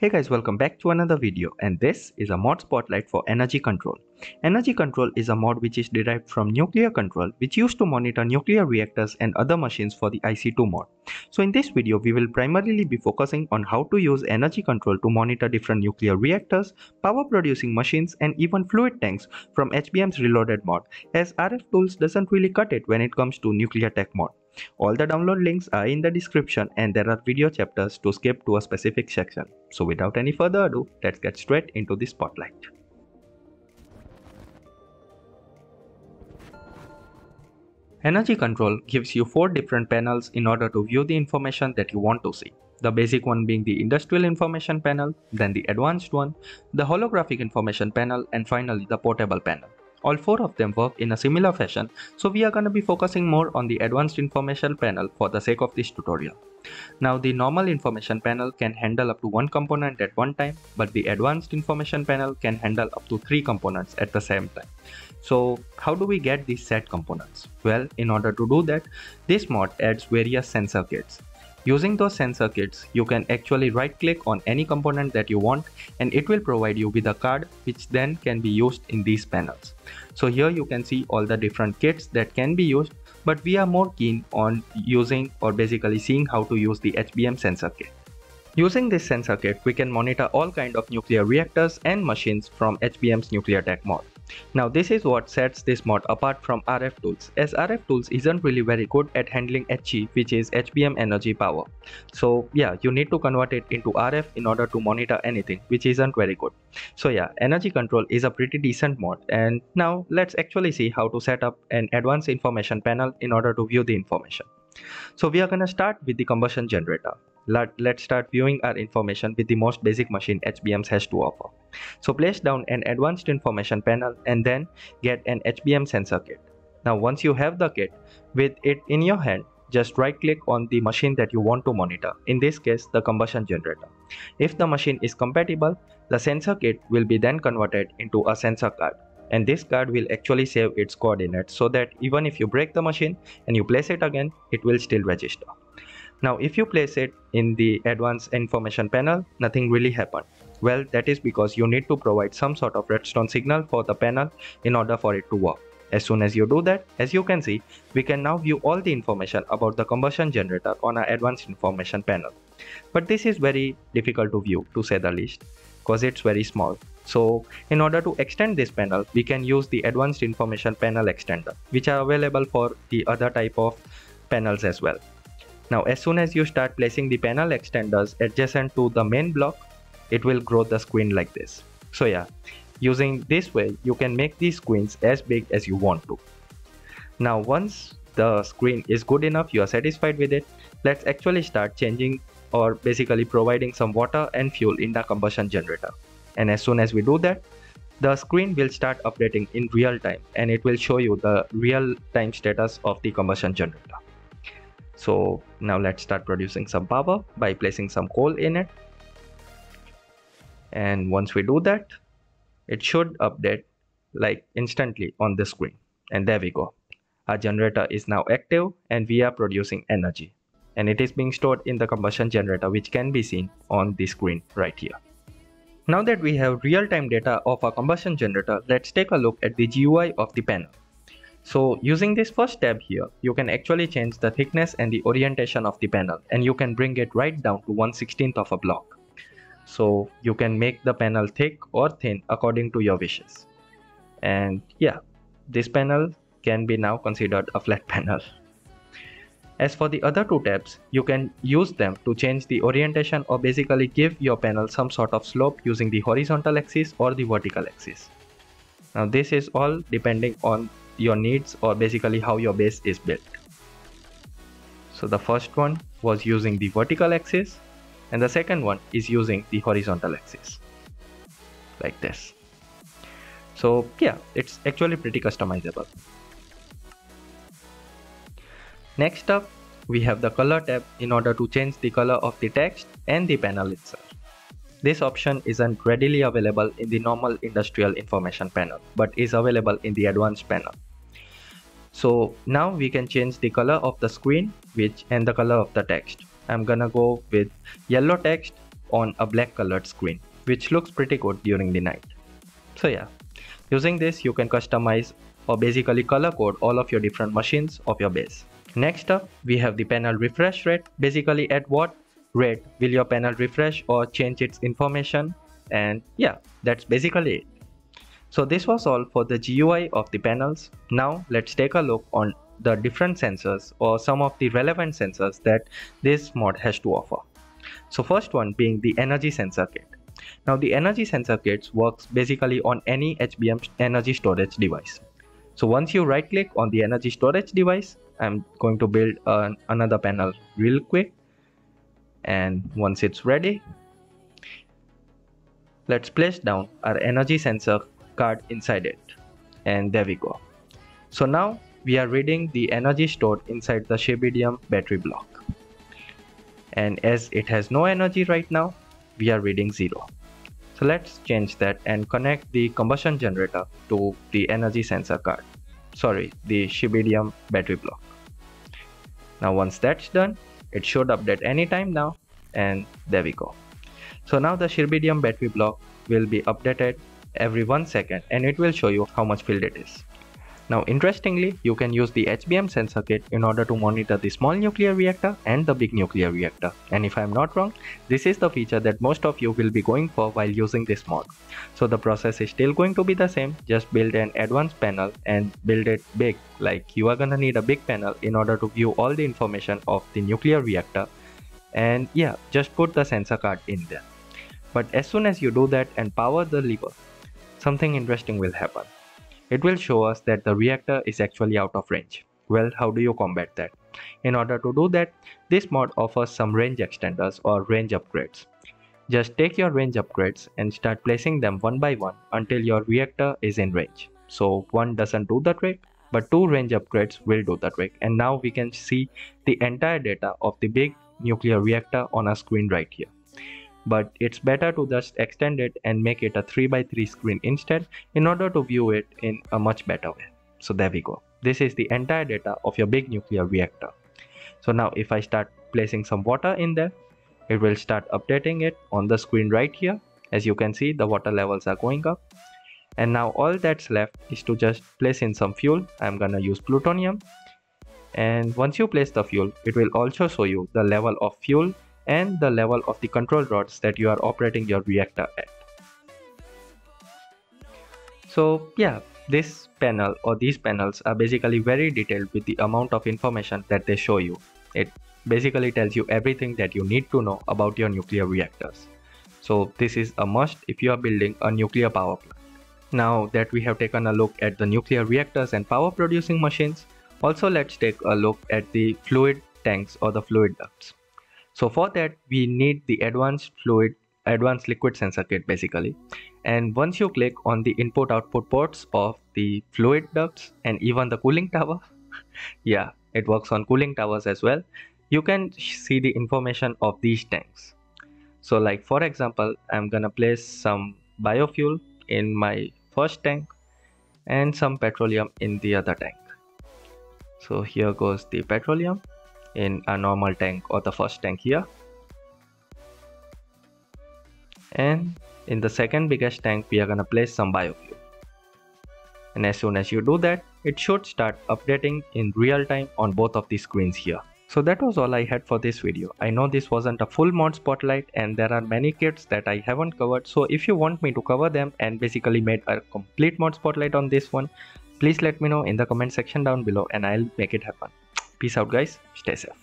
Hey guys, welcome back to another video, and this is a mod spotlight for Energy Control. Energy Control is a mod which is derived from Nuclear Control, which used to monitor nuclear reactors and other machines for the IC2 mod. So in this video, we will primarily be focusing on how to use Energy Control to monitor different nuclear reactors, power producing machines, and even fluid tanks from HBM's Reloaded mod, as RF Tools doesn't really cut it when it comes to nuclear tech mod. All the download links are in the description, and there are video chapters to skip to a specific section. So without any further ado, let's get straight into the spotlight. Energy Control gives you 4 different panels in order to view the information that you want to see. The basic one being the industrial information panel, then the advanced one, the holographic information panel, and finally the portable panel. All 4 of them work in a similar fashion, so we are going to be focusing more on the advanced information panel for the sake of this tutorial. Now, the normal information panel can handle up to 1 component at one time, but the advanced information panel can handle up to 3 components at the same time. So how do we get these set components? Well, in order to do that, this mod adds various sensor kits. Using those sensor kits, you can actually right click on any component that you want, and it will provide you with a card which then can be used in these panels. So here you can see all the different kits that can be used, but we are more keen on using or basically seeing how to use the HBM sensor kit. Using this sensor kit, we can monitor all kinds of nuclear reactors and machines from HBM's nuclear tech mod. Now, this is what sets this mod apart from RF Tools, as RF Tools isn't really very good at handling HE, which is HBM energy power. So yeah, you need to convert it into RF in order to monitor anything, which isn't very good. So yeah, Energy Control is a pretty decent mod, and now let's actually see how to set up an advanced information panel in order to view the information. So we are gonna start with the combustion generator. Let's start viewing our information with the most basic machine HBM's has to offer. So place down an advanced information panel and then get an HBM sensor kit. Now, once you have the kit with it in your hand, just right click on the machine that you want to monitor, in this case the combustion generator. If the machine is compatible, the sensor kit will be then converted into a sensor card, and this card will actually save its coordinates so that even if you break the machine and you place it again, it will still register. Now, if you place it in the advanced information panel, nothing really happened. Well, that is because you need to provide some sort of redstone signal for the panel in order for it to work. As soon as you do that, as you can see, we can now view all the information about the combustion generator on our advanced information panel. But this is very difficult to view, to say the least, because it's very small. So in order to extend this panel, we can use the advanced information panel extender, which are available for the other type of panels as well. Now, as soon as you start placing the panel extenders adjacent to the main block, it will grow the screen like this. So yeah, using this way, you can make these screens as big as you want to. Now, once the screen is good enough, you are satisfied with it, let's actually start changing or basically providing some water and fuel in the combustion generator. And as soon as we do that, the screen will start updating in real time, and it will show you the real time status of the combustion generator. So now let's start producing some power by placing some coal in it. And once we do that, it should update like instantly on the screen. And there we go. Our generator is now active and we are producing energy. And it is being stored in the combustion generator, which can be seen on the screen right here. Now that we have real-time data of our combustion generator, let's take a look at the GUI of the panel. So using this first tab here, you can actually change the thickness and the orientation of the panel, and you can bring it right down to 1/16th of a block. So you can make the panel thick or thin according to your wishes. And yeah, this panel can be now considered a flat panel. As for the other two tabs, you can use them to change the orientation or basically give your panel some sort of slope using the horizontal axis or the vertical axis. Now this is all depending on your needs or basically how your base is built. So the first one was using the vertical axis, and the second one is using the horizontal axis like this. So yeah, it's actually pretty customizable. Next up, we have the color tab in order to change the color of the text and the panel itself. This option isn't readily available in the normal industrial information panel, but is available in the advanced panel. So now we can change the color of the screen and the color of the text. I'm gonna go with yellow text on a black colored screen, which looks pretty good during the night. So yeah, using this you can customize or basically color code all of your different machines of your base. Next up, we have the panel refresh rate. Basically at what rate will your panel refresh or change its information, and yeah, that's basically it. So this was all for the GUI of the panels. Now let's take a look on the different sensors or some of the relevant sensors that this mod has to offer. So first one being the energy sensor kit. Now the energy sensor kit works basically on any HBM energy storage device. So once you right click on the energy storage device, I'm going to build another panel real quick, and once it's ready, let's place down our energy sensor card inside it, and there we go. So now we are reading the energy stored inside the shibidium battery block, and as it has no energy right now, we are reading 0. So let's change that and connect the combustion generator to the energy sensor card, sorry, the shibidium battery block. Now once that's done, it should update anytime now, and there we go. So now the shibidium battery block will be updated every 1 second, and it will show you how much filled it is. Now interestingly, you can use the HBM sensor kit in order to monitor the small nuclear reactor and the big nuclear reactor, and if I'm not wrong, this is the feature that most of you will be going for while using this mod. So the process is still going to be the same, just build an advanced panel and build it big, like you are gonna need a big panel in order to view all the information of the nuclear reactor, and yeah, just put the sensor card in there. But as soon as you do that and power the lever, something interesting will happen. It will show us that the reactor is actually out of range. Well, how do you combat that? In order to do that, this mod offers some range extenders or range upgrades. Just take your range upgrades and start placing them one by one until your reactor is in range. So one doesn't do the trick, but two range upgrades will do the trick, and now we can see the entire data of the big nuclear reactor on our screen right here. But it's better to just extend it and make it a 3x3 screen instead in order to view it in a much better way. So there we go. This is the entire data of your big nuclear reactor. So now if I start placing some water in there, it will start updating it on the screen right here. As you can see, the water levels are going up. And now all that's left is to just place in some fuel. I'm gonna use plutonium. And once you place the fuel, it will also show you the level of fuel and the level of the control rods that you are operating your reactor at. So yeah, this panel or these panels are basically very detailed with the amount of information that they show you. It basically tells you everything that you need to know about your nuclear reactors. So this is a must if you are building a nuclear power plant. Now that we have taken a look at the nuclear reactors and power producing machines, also let's take a look at the fluid tanks or the fluid ducts. So for that, we need the advanced liquid sensor kit basically. And once you click on the input output ports of the fluid ducts and even the cooling tower, yeah, it works on cooling towers as well, you can see the information of these tanks. So like for example, I'm gonna place some biofuel in my first tank and some petroleum in the other tank. So here goes the petroleum in a normal tank or the first tank here, and in the second biggest tank we are gonna place some biofuel. And as soon as you do that, it should start updating in real time on both of these screens here. So that was all I had for this video. I know this wasn't a full mod spotlight, and there are many kits that I haven't covered, so if you want me to cover them and basically made a complete mod spotlight on this one, please let me know in the comment section down below and I'll make it happen. Peace out guys, stay safe.